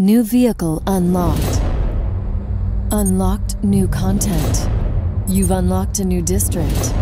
New vehicle unlocked. Unlocked new content. You've unlocked a new district.